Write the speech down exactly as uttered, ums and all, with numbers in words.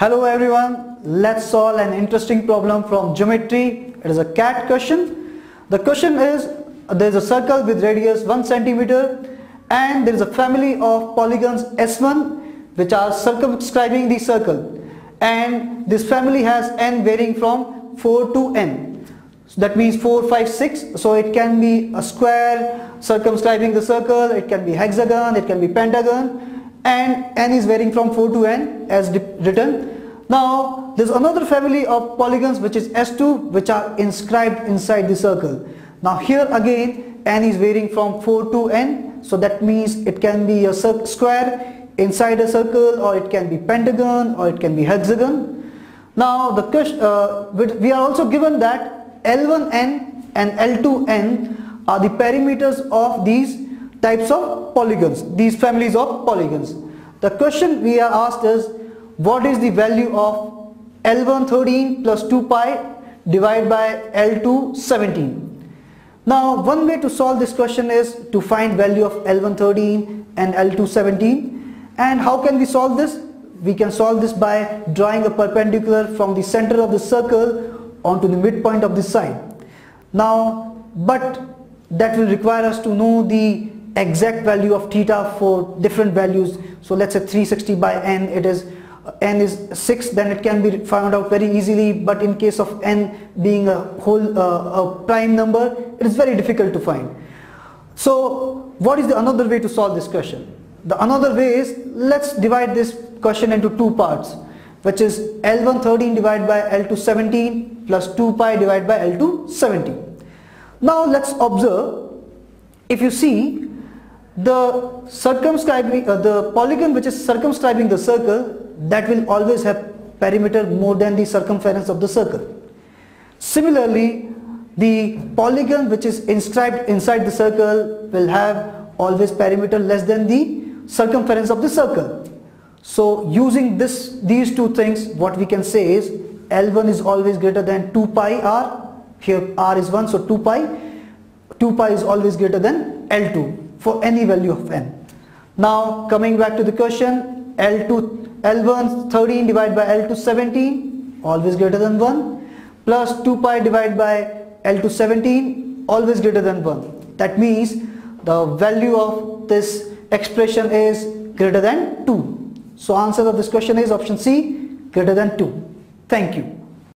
Hello everyone, let's solve an interesting problem from geometry. It is a C A T question. The question is, there is a circle with radius one centimeter and there is a family of polygons S one which are circumscribing the circle, and this family has n varying from four to n. So that means four, five, six. So it can be a square circumscribing the circle, it can be hexagon, it can be pentagon, and n is varying from four to n as written. Now there is another family of polygons which is S two, which are inscribed inside the circle. Now here again n is varying from four to n, so that means it can be a square inside a circle, or it can be pentagon, or it can be hexagon. Now the question, uh, we are also given that L one n and L two n are the perimeters of these types of polygons, these families of polygons. The question we are asked is, what is the value of L one thirteen plus two pi divided by L two seventeen? Now one way to solve this question is to find value of L one thirteen and L two seventeen. And how can we solve this? We can solve this by drawing a perpendicular from the center of the circle onto the midpoint of this side. Now but that will require us to know the exact value of theta for different values. So let's say three sixty by n, it is n is six, then it can be found out very easily, but in case of n being a whole uh, a prime number, it is very difficult to find. So what is the another way to solve this question? The another way is, let's divide this question into two parts, which is L one thirteen divided by L two seventeen plus two pi divided by L two seventeen. Now let's observe, if you see the circumscribing uh, the polygon which is circumscribing the circle, that will always have perimeter more than the circumference of the circle. Similarly, the polygon which is inscribed inside the circle will have always perimeter less than the circumference of the circle. So using this these two things, what we can say is L one is always greater than two pi r. Here r is one, so two pi two pi is always greater than L two for any value of n. Now coming back to the question, L one thirteen divided by L two seventeen always greater than one, plus two pi divided by L two seventeen always greater than one. That means the value of this expression is greater than two. So answer of this question is option C, greater than two. Thank you.